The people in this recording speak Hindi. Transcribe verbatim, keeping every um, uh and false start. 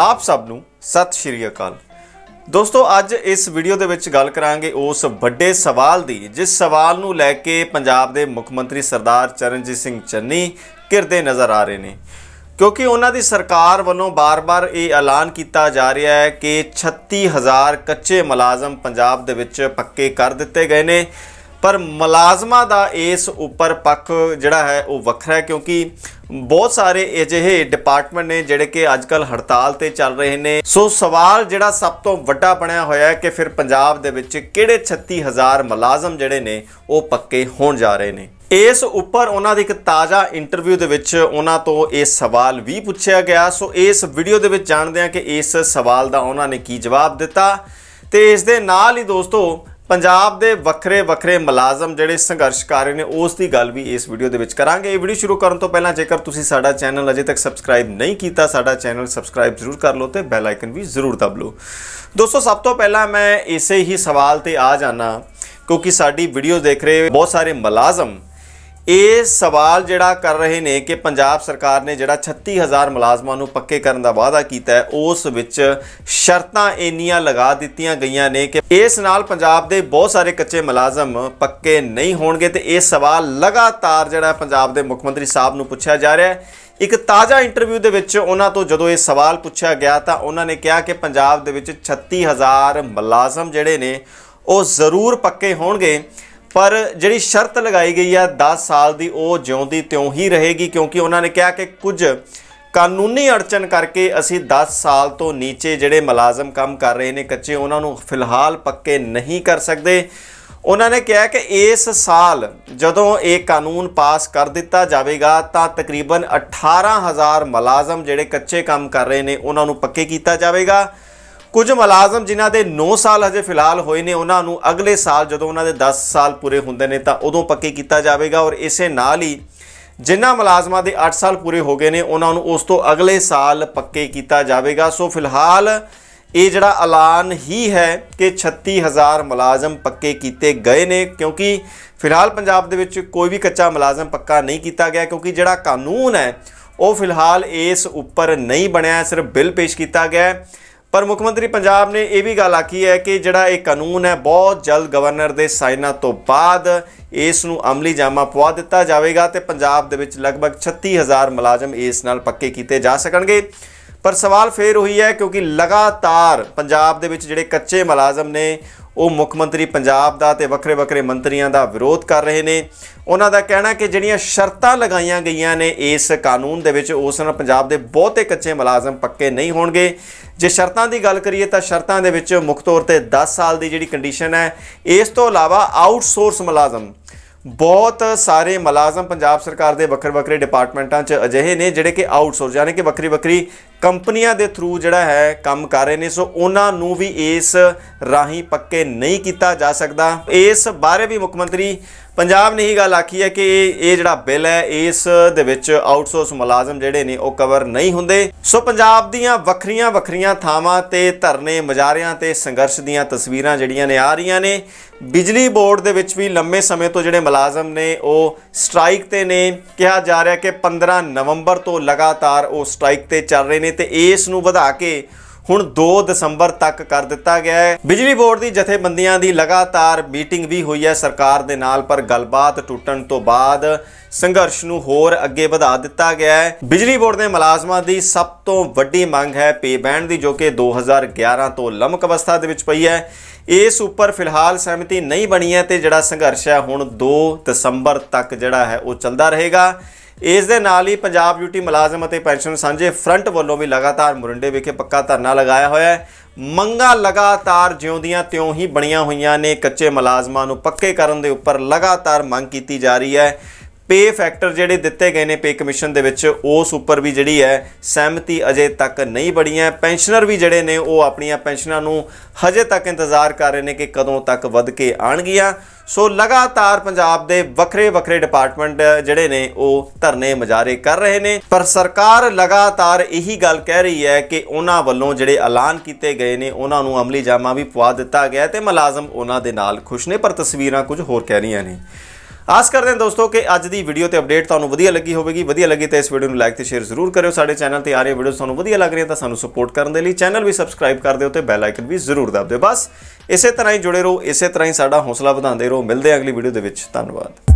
आप सब नूं सत श्री अकाल दोस्तों। अज इस वीडियो दे विच गल करांगे उस बड़े सवाल दी जिस सवाल नूं लैके पंजाब दे मुख मंत्री सरदार चरणजीत सिंह चन्नी घिरदे नज़र आ रहे ने, क्योंकि उन्हां दी सरकार वालों बार बार ये ऐलान किया जा रहा है कि छत्ती हज़ार कच्चे मुलाजम पंजाब दे विच पक्के कर दिते गए ने। पर मुलाजमां दा इस उपर पक्ख जिहड़ा है वो वखरा है, क्योंकि बहुत सारे अजिहे डिपार्टमेंट ने जिहड़े कि अजकल हड़ताल ते चल रहे ने। सो सवाल जिहड़ा सब तो वड्डा बनिया होया है कि फिर पंजाब दे विच किहड़े छत्ती हज़ार मुलाजम जिहड़े ने वो पक्के होण जा रहे ने। इस उपर उन्हां दी इक ताज़ा इंटरव्यू दे विच उन्हां तो ये सवाल भी पूछया गया। सो इस वीडियो दे विच जाणदे हां कि इस सवाल दा उन्हां ने की जवाब दिता, ते इस दे नाल ही दोस्तों पंजाब दे वखरे वखरे मुलाजम जिहड़े संघर्ष कर रहे ने उस दी गल भी इस वीडियो दे विच करांगे। वीडियो शुरू करन तो पहला जेकर तुसीं साडा चैनल अजे तक सबसक्राइब नहीं कीता, साडा चैनल सबसक्राइब जरूर कर लो ते बैल आइकन भी जरूर दब लो। दोस्तों सब तो पहला मैं इसे ही सवाल ते आ जाना, क्योंकि साडी वीडियो देख रहे बहुत सारे मुलाजम ये सवाल जिहड़ा कर रहे ने कि पंजाब सरकार ने जिहड़ा छत्ती हज़ार मुलाजमां नूं पक्के करन दा वादा कीता है उस विच शर्तां इन्नियां लगा दित्तियां गईयां ने कि इस नाल पंजाब दे बहुत सारे कच्चे मुलाजम पक्के नहीं होणगे। ते ये सवाल लगातार जिहड़ा पंजाब दे मुख मंत्री साहब नूं पुछया जा रिहा है। एक ताज़ा इंटरव्यू दे विच उन्हां तो जदों ये सवाल पुछया गया तां उन्हां ने कहा कि पंजाब दे विच छत्ती हज़ार मुलाजम जिहड़े ने वो जरूर पक्के होणगे, पर जिहड़ी शर्त लगाई गई है दस साल की वो ज्यों दी त्यों ही रहेगी, क्योंकि उन्होंने कहा कि कुछ कानूनी अड़चन करके असी दस साल तो नीचे जिहड़े मुलाजम काम कर रहे हैं कच्चे उन्होंने फिलहाल पक्के नहीं कर सकते। उन्होंने कहा कि इस साल जदों ये कानून पास कर दिता जाएगा तो तकरीबन अठारह हज़ार मुलाजम जिहड़े कच्चे काम कर रहे हैं उन्होंने पक्के किया जाएगा। कुछ मुलाजम जिन्हां दे नौ साल हजे फिलहाल होए ने उन्हां नूं अगले साल जदों उन्हां दे दस साल पूरे हुंदे ने तां उदों पक्के कीता जावेगा, और इसे नाल ही जिन्हां मुलाजमां दे अठ साल पूरे हो गए ने उन्हां नूं उस तो अगले साल पक्के कीता जावेगा। सो फिलहाल ये जिहड़ा ऐलान ही है कि छत्ती हज़ार मुलाजम पक्के कीते गए ने, क्योंकि फिलहाल पंजाब दे विच कोई भी कच्चा मुलाजम पक्का नहीं कीता गया, क्योंकि जिहड़ा कानून है वो फिलहाल इस उपर नहीं बनिया, सिर्फ बिल पेश कीता गया। पर मुख मंत्री पंजाब ने यह भी गल आखी है कि जिहड़ा ये कानून है बहुत जल्द गवर्नर के साइना तो बाद इस नूं अमली जामा पवा दिता जाएगा, तो पंजाब दे विच लगभग छत्ती हज़ार मुलाजम इस नाल पक्के कीते जा सकणगे। पर सवाल फिर उही है, क्योंकि लगातार पंजाब दे विच जिहड़े कच्चे मुलाजम ने वो मुख मंत्री पंजाब दा ते वक्रे वक्रे मंत्रियों का विरोध कर रहे हैं। उन्हों का कहना कि जिहड़ियां शर्तां लगाईयां गईयां ने इस कानून दे विच उस नाल पंजाब दे बहुते कच्चे मुलाजम पक्के नहीं होणगे। जे शर्तां दी गल करिए तां शर्तां दे विच मुख्य तौर ते दस साल दी जिहड़ी कंडीशन है, इस तो इलावा आउटसोर्स मुलाजम बहुत सारे मुलाजम पंजाब सरकार के वक्रे वक्रे डिपार्टमेंटां च अजिहे ने जिहड़े कि आउटसोर्स यानी कि वक्री वक्री कंपनियां दे थ्रू जिहड़ा है काम कर रहे हैं। सो उन्हां नूं भी इस राही पक्के नहीं किया जा सकता। इस बारे भी मुख मंत्री पंजाब ने ही गल आखी है कि ये जिहड़ा बिल है इस दे विच आउटसोर्स मुलाजम जिहड़े ने वो कवर नहीं हुंदे। सो पंजाब दीयां वखरियां वखरियां थावां ते धरने मुजाहरियां ते संघर्ष दीयां तस्वीरां जिहड़ियां ने आ रहीयां ने। बिजली बोर्ड दे विच भी लंबे समय तो जिहड़े मुलाजम ने वो स्ट्राइक ते ने, कहा जा रहा है कि पंद्रह नवंबर तो लगातार वो स्ट्राइक ते चल रहे ने, ते इस नूं वधा के हुण दो दसंबर तक कर दिता गया है। बिजली बोर्ड दी जथेबंदियां दी लगातार मीटिंग भी हुई है सरकार दे नाल, पर गलबात टुटण तो बाद संघर्ष नूं होर अगे वधा दिता गया है। बिजली बोर्ड दे मुलाजमां दी सब तो वड्डी मंग है पे बैंड दी, जो कि दो हज़ार ग्यारह तो लमक अवस्था दे विच पई है। इस उपर फिलहाल सहमति नहीं बनी है, तो जिहड़ा संघर्ष है हुण दो दसंबर तक जिहड़ा है वो चलता रहेगा। इस दे नाल ही पंजाब ड्यूटी मुलाजम और पेंशन सांझे फ्रंट वालों भी लगातार मुरंडे विखे पक्का धरना लगाया होया है। मंगां लगातार ज्यों दियां त्यों ही बणियां होईयां ने, कच्चे मुलाजमां नूं पक्के करन दे उपर लगातार मंग कीती जा रही है। पे फैक्टर जिहड़े दिते गए ने पे कमीशन दे विच उस उपर भी जिहड़ी है सहमति अजे तक नहीं बणी है। पेंशनर भी जिहड़े ने वो अपणियां पेंशनां नूं हजे तक इंतजार कर रहे ने कि कदों तक वध के आउणगीयां। सो लगातार पंजाब दे वखरे वखरे डिपार्टमेंट जिहड़े ने वो धरने मुजाहरे कर रहे ने, पर सरकार लगातार यही गल कह रही है कि उन्हां वल्लों जिहड़े ऐलान कीते गए ने उन्हां नूं अमली जामा भी पवा दित्ता गया, ते मुलाजम उन्हां दे नाल खुश ने। पर तस्वीरां कुछ होर कह रहीयां ने। आस करते हैं दोस्तों कि अज की वीडियो तो अपडेट तुहानू वधिया लगी होगी। वधिया लगी तो इस वीडियो में लाइक तो शेयर जरूर करो। साडे चैनल पर आ रही वीडियो तुहानू वधिया लग रही है तो सानू सपोर्ट करने के लिए चैनल भी सबसक्राइब कर दिओ, बैल आइकन भी जरूर दबा दिओ। बस इस तरह ही जुड़े रहो, इस तरह ही साडा हौसला वधाते रहो। मिलते हैं अगली वीडियो के विच। धन्यवाद।